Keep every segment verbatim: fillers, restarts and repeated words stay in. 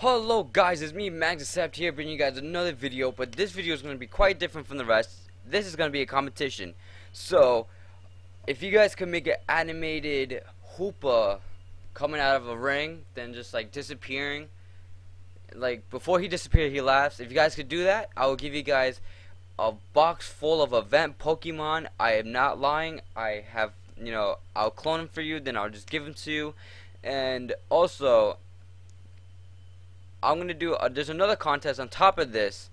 Hello guys, it's me MaxAcept here bringing you guys another video, but this video is going to be quite different from the rest. This is going to be a competition. So, if you guys can make an animated Hoopa coming out of a ring, then just like disappearing, like before he disappeared he laughs. If you guys could do that, I will give you guys a box full of event Pokemon. I am not lying. I have, you know, I'll clone them for you, then I'll just give them to you. And also, I'm going to do, uh, there's another contest on top of this.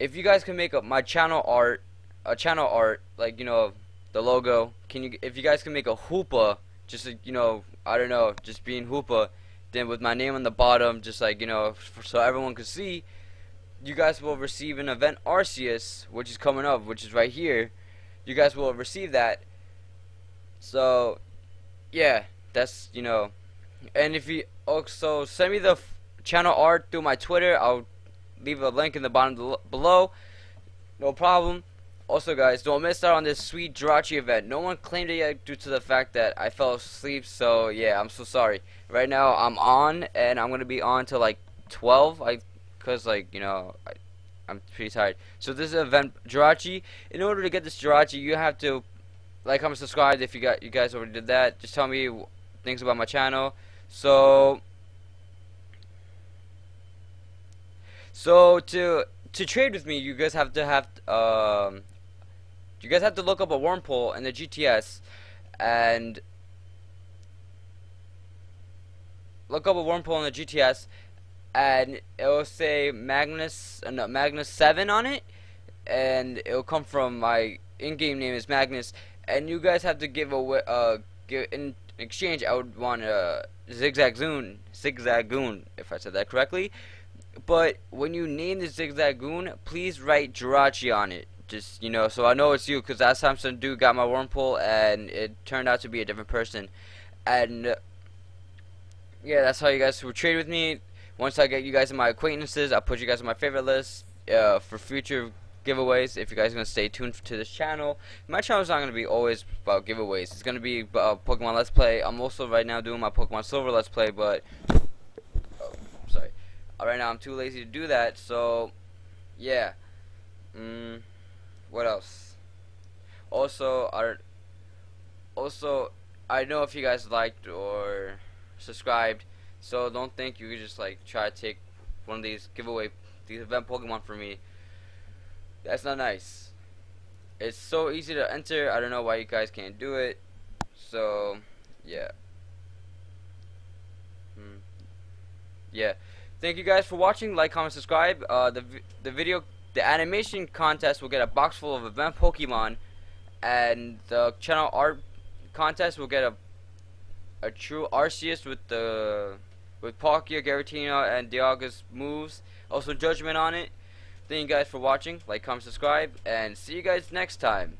If you guys can make up my channel art, a uh, channel art, like, you know, the logo, can you, if you guys can make a Hoopa, just, uh, you know, I don't know, just being Hoopa, then with my name on the bottom, just like, you know, for, so everyone could see, you guys will receive an event Arceus, which is coming up, which is right here. You guys will receive that. So, yeah, that's, you know, and if you, also send me the f channel art through my Twitter. I'll leave a link in the bottom below. No problem. Also, guys, don't miss out on this sweet Jirachi event. No one claimed it yet due to the fact that I fell asleep. So yeah, I'm so sorry. Right now I'm on, and I'm gonna be on till like twelve. I, cause like you know, I, I'm pretty tired. So this is event Jirachi. In order to get this Jirachi, you have to like, comment, subscribe. If you got, you guys already did that. Just tell me things about my channel. So, so to to trade with me, you guys have to have um, you guys have to look up a Whirlpool in the G T S, and look up a Whirlpool in the G T S, and it will say Magnus, no, Magnus Seven on it, and it will come from my in-game name is Magnus, and you guys have to give away uh give in exchange. I would want a Zigzagoon, Zigzagoon, if I said that correctly. But when you name the Zigzagoon, please write Jirachi on it. Just, you know, so I know it's you, because last time some dude got my Wurmple and it turned out to be a different person. And uh, yeah, that's how you guys will trade with me. Once I get you guys in my acquaintances, I'll put you guys on my favorite list uh, for future giveaways. If you guys are going to stay tuned to this channel, my channel is not going to be always about giveaways. It's going to be about Pokemon Let's Play. I'm also right now doing my Pokemon Silver Let's Play, but oh, sorry, right now I'm too lazy to do that. So yeah, mm, what else? Also, I also I know if you guys liked or subscribed, so don't think you could just like try to take one of these giveaway these event Pokemon for me. That's not nice. It's so easy to enter. I don't know why you guys can't do it. So, yeah. Hmm. Yeah. Thank you guys for watching. Like, comment, subscribe. Uh, the the video, the animation contest will get a box full of event Pokemon, and the channel art contest will get a a true Arceus with the with Palkia, Garatina, and Dialga's moves. Also, judgment on it. Thank you guys for watching. Like, comment, subscribe, and see you guys next time.